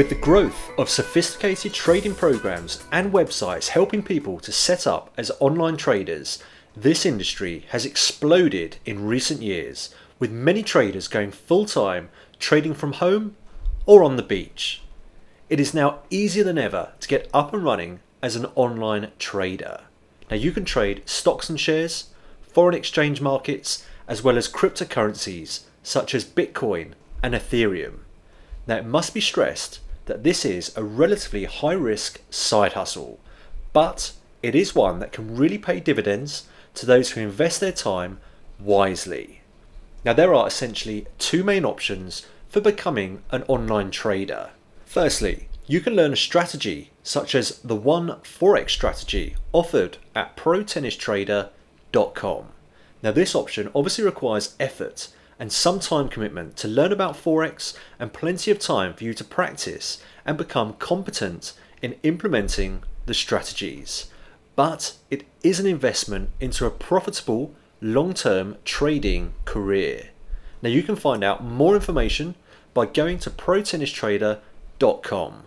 With the growth of sophisticated trading programs and websites helping people to set up as online traders, this industry has exploded in recent years, with many traders going full-time trading from home or on the beach. It is now easier than ever to get up and running as an online trader. Now you can trade stocks and shares, foreign exchange markets, as well as cryptocurrencies such as Bitcoin and Ethereum. Now it must be stressed that this is a relatively high-risk side hustle, but it is one that can really pay dividends to those who invest their time wisely. Now there are essentially two main options for becoming an online trader. Firstly, you can learn a strategy such as the one Forex strategy offered at ProTennisTrader.com. Now this option obviously requires effort and some time commitment to learn about Forex and plenty of time for you to practice and become competent in implementing the strategies. But it is an investment into a profitable long-term trading career. Now you can find out more information by going to ProTennisTrader.com.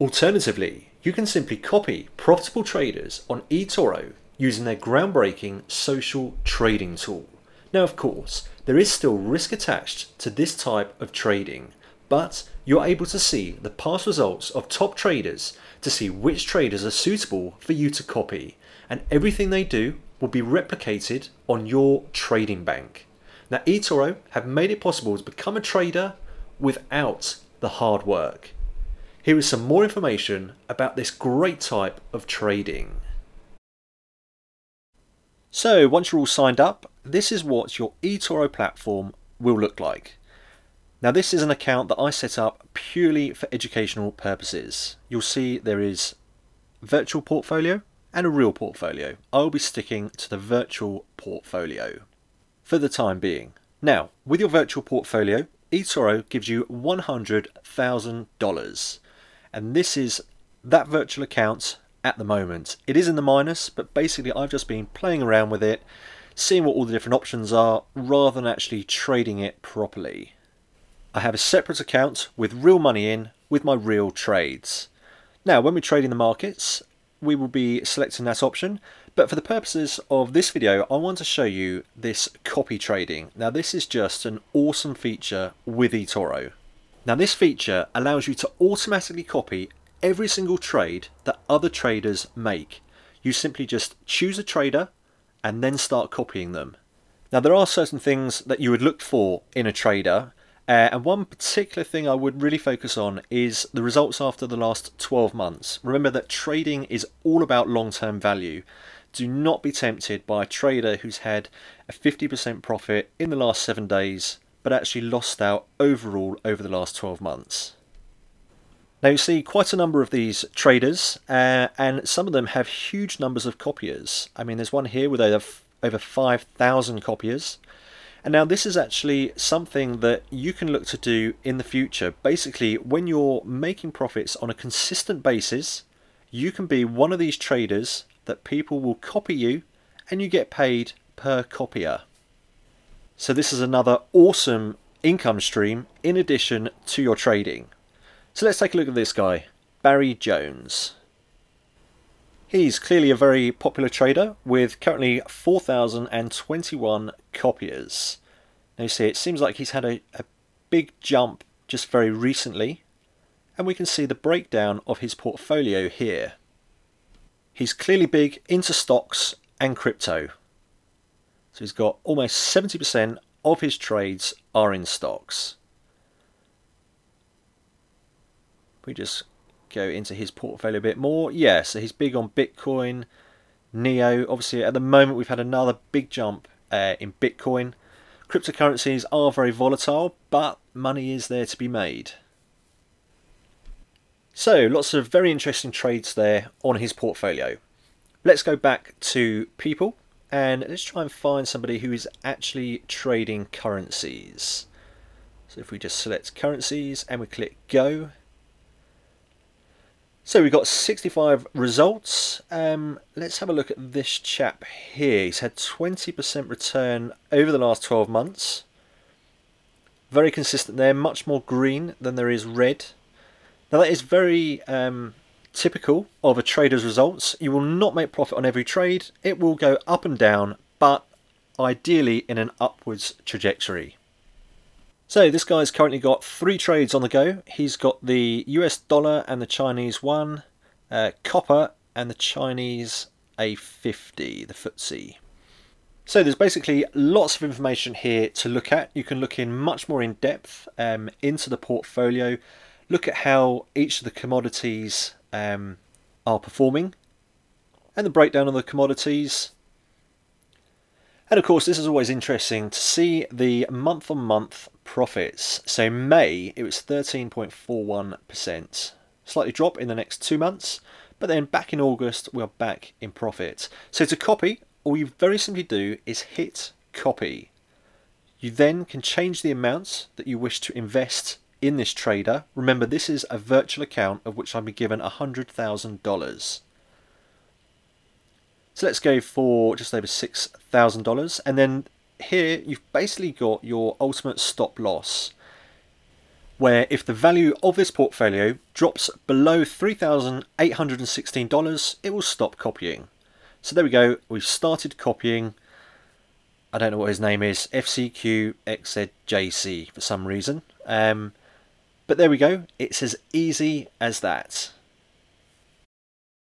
Alternatively, you can simply copy profitable traders on eToro using their groundbreaking social trading tool. Now of course, there is still risk attached to this type of trading, but you're able to see the past results of top traders to see which traders are suitable for you to copy, and everything they do will be replicated on your trading bank. Now eToro have made it possible to become a trader without the hard work. Here is some more information about this great type of trading. So once you're all signed up, this is what your eToro platform will look like. Now this is an account that I set up purely for educational purposes. You'll see there is virtual portfolio and a real portfolio. I'll be sticking to the virtual portfolio for the time being. Now, with your virtual portfolio, eToro gives you $100,000, and this is that virtual account at the moment. It is in the minus, but basically I've just been playing around with it, seeing what all the different options are, rather than actually trading it properly. I have a separate account with real money in, with my real trades. Now, when we trade in the markets, we will be selecting that option, but for the purposes of this video, I want to show you this copy trading. Now, this is just an awesome feature with eToro. Now, this feature allows you to automatically copy every single trade that other traders make. You simply just choose a trader and then start copying them. Now, there are certain things that you would look for in a trader, and one particular thing I would really focus on is the results after the last 12 months. Remember that trading is all about long-term value. Do not be tempted by a trader who's had a 50% profit in the last 7 days, but actually lost out overall over the last 12 months. Now you see quite a number of these traders, and some of them have huge numbers of copiers. I mean, there's one here with over 5,000 copiers. And now this is actually something that you can look to do in the future. Basically, when you're making profits on a consistent basis, you can be one of these traders that people will copy you and you get paid per copier. So this is another awesome income stream in addition to your trading. So let's take a look at this guy, Barry Jones. He's clearly a very popular trader with currently 4,021 copiers. Now you see, it seems like he's had a big jump just very recently, and we can see the breakdown of his portfolio here. He's clearly big into stocks and crypto. So he's got almost 70% of his trades are in stocks. We just go into his portfolio a bit more. Yeah, so he's big on Bitcoin, Neo. Obviously, at the moment, we've had another big jump in Bitcoin. Cryptocurrencies are very volatile, but money is there to be made. So, lots of very interesting trades there on his portfolio. Let's go back to people, and let's try and find somebody who is actually trading currencies. So if we just select currencies and we click go, so we've got 65 results. Let's have a look at this chap here. He's had 20% return over the last 12 months. Very consistent there, much more green than there is red. Now that is very typical of a trader's results. You will not make profit on every trade. It will go up and down, but ideally in an upwards trajectory. So this guy's currently got 3 trades on the go. He's got the US dollar and the Chinese one, copper and the Chinese A50, the FTSE. So there's basically lots of information here to look at. You can look in much more in depth into the portfolio, look at how each of the commodities are performing and the breakdown of the commodities. And of course, this is always interesting to see the month-on-month profits. So May, it was 13.41%. Slightly drop in the next 2 months, but then back in August, we are back in profit. So to copy, all you very simply do is hit copy. You then can change the amounts that you wish to invest in this trader. Remember, this is a virtual account of which I've been given $100,000. So let's go for just over $6,000, and then here you've basically got your ultimate stop loss, where if the value of this portfolio drops below $3,816, it will stop copying. So there we go, we've started copying. I don't know what his name is, FCQXZJC for some reason, but there we go, it's as easy as that.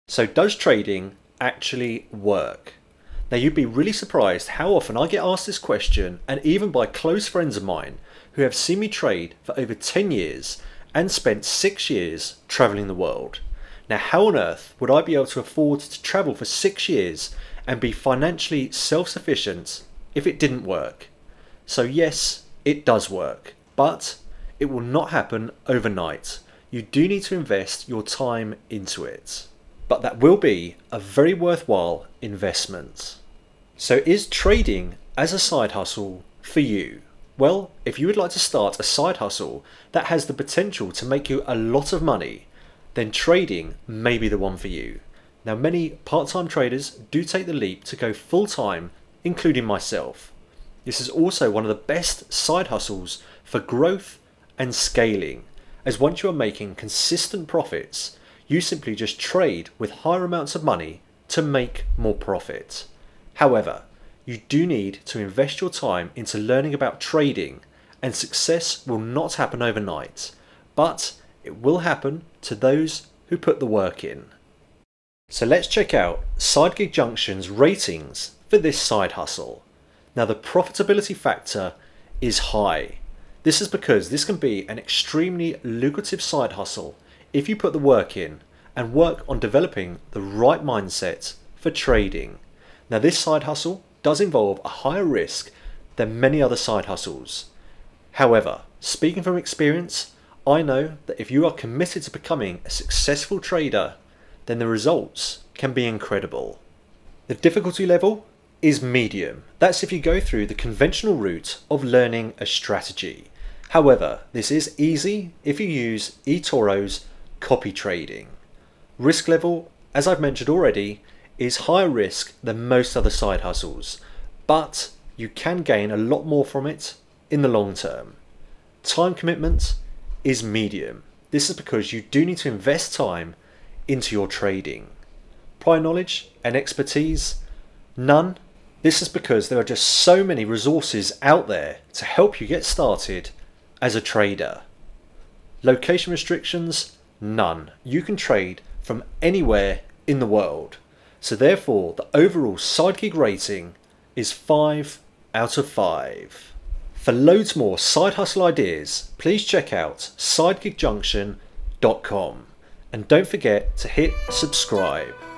So does trading actually work? Now you'd be really surprised how often I get asked this question, and even by close friends of mine who have seen me trade for over 10 years and spent 6 years traveling the world. Now how on earth would I be able to afford to travel for 6 years and be financially self-sufficient if it didn't work? So yes, it does work, but it will not happen overnight. You do need to invest your time into it. But that will be a very worthwhile investment. So is trading as a side hustle for you? Well, if you would like to start a side hustle that has the potential to make you a lot of money, then trading may be the one for you. Now many part-time traders do take the leap to go full-time, including myself. This is also one of the best side hustles for growth and scaling, as once you are making consistent profits, you simply just trade with higher amounts of money to make more profit. However, you do need to invest your time into learning about trading, and success will not happen overnight, but it will happen to those who put the work in. So let's check out Side Gig Junction's ratings for this side hustle. Now the profitability factor is high. This is because this can be an extremely lucrative side hustle if you put the work in and work on developing the right mindset for trading. Now this side hustle does involve a higher risk than many other side hustles. However, speaking from experience, I know that if you are committed to becoming a successful trader, then the results can be incredible. The difficulty level is medium. That's if you go through the conventional route of learning a strategy. However, this is easy if you use eToro's copy trading. Risk level, as I've mentioned already, is higher risk than most other side hustles, but you can gain a lot more from it in the long term. Time commitment is medium. This is because you do need to invest time into your trading. Prior knowledge and expertise, none. This is because there are just so many resources out there to help you get started as a trader. Location restrictions, none. You can trade from anywhere in the world. So therefore, the overall side gig rating is 5 out of 5. For loads more side hustle ideas, please check out sidegigjunction.com. And don't forget to hit subscribe.